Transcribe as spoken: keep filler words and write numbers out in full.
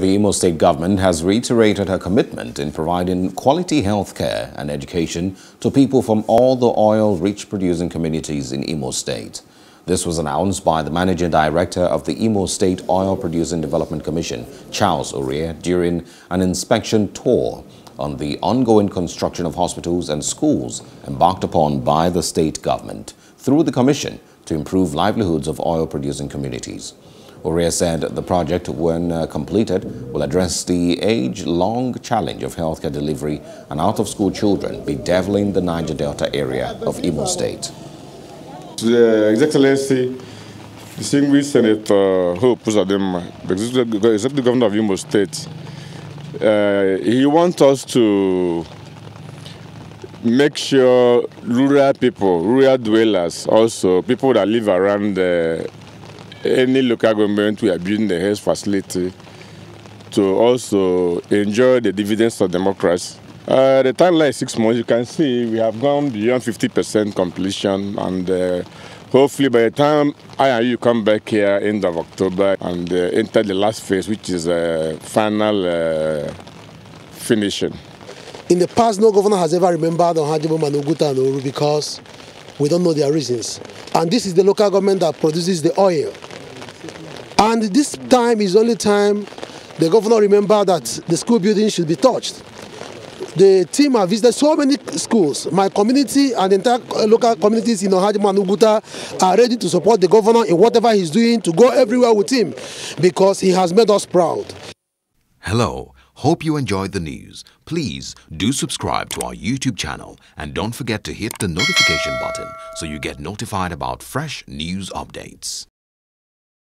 The Imo State government has reiterated her commitment in providing quality health care and education to people from all the oil-rich producing communities in Imo State. This was announced by the Managing Director of the Imo State Oil-Producing Development Commission, Charles Orie, during an inspection tour on the ongoing construction of hospitals and schools embarked upon by the state government through the commission to improve livelihoods of oil-producing communities. Orie said the project, when uh, completed, will address the age-long challenge of healthcare delivery and out-of-school children bedeviling the Niger Delta area of Imo State. To His Excellency, distinguished Senator Hope Uzadema, the Executive Governor of Imo State, uh, he wants us to make sure rural people, rural dwellers, also people that live around the any local government, we are building the health facility to also enjoy the dividends of democracy. Uh, the timeline is six months. You can see we have gone beyond fifty percent completion, and uh, hopefully by the time I and you come back here end of October and uh, enter the last phase, which is uh, final uh, finishing. In the past, no governor has ever remembered Alhaji Muhammadu Oguta and Oru because we don't know their reasons. And this is the local government that produces the oil. And this time is the only time the governor remembered that the school building should be touched. The team have visited so many schools. My community and the entire local communities in Ohaji and Oguta are ready to support the governor in whatever he's doing, to go everywhere with him, because he has made us proud. Hello, hope you enjoyed the news. Please do subscribe to our YouTube channel and don't forget to hit the notification button so you get notified about fresh news updates.